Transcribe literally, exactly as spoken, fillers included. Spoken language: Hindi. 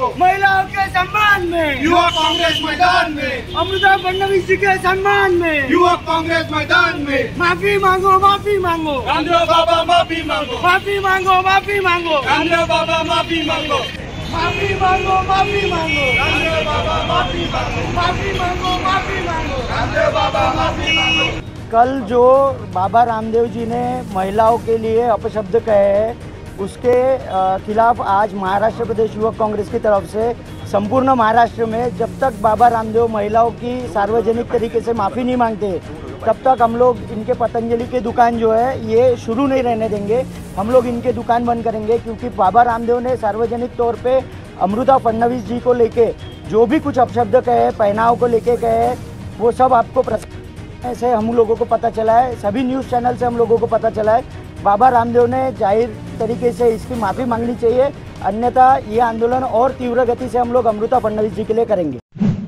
महिलाओं के सम्मान में युवा कांग्रेस मैदान में, अमृता फडणवीस जी के सम्मान में युवा कांग्रेस मैदान में। माफी मांगो माफी मांगो रामदेव बाबा, माफी मांगो माफी मांगो माफी मांगो रामदेव बाबा, माफी मांगो माफी मांगो माफी मांगो रामदेव बाबा, माफी मांगो माफी मांगो माफी मांगो रामदेव बाबा, माफी मांगो। कल जो बाबा रामदेव जी ने महिलाओं के लिए अपशब्द कहे हैं उसके खिलाफ आज महाराष्ट्र प्रदेश युवक कांग्रेस की तरफ से संपूर्ण महाराष्ट्र में जब तक बाबा रामदेव महिलाओं की सार्वजनिक तरीके से माफ़ी नहीं मांगते तब तक हम लोग इनके पतंजलि की दुकान जो है ये शुरू नहीं रहने देंगे। हम लोग इनके दुकान बंद करेंगे क्योंकि बाबा रामदेव ने सार्वजनिक तौर पे अमृता फडणवीस जी को लेके जो भी कुछ अपशब्द कहे, पहनाव को लेके कहे, वो सब आपको प्रश्न से हम लोगों को पता चला है, सभी न्यूज़ चैनल से हम लोगों को पता चला है। बाबा रामदेव ने जाहिर तरीके से इसकी माफ़ी मांगनी चाहिए, अन्यथा ये आंदोलन और तीव्र गति से हम लोग अमृता फडणवीस जी के लिए करेंगे।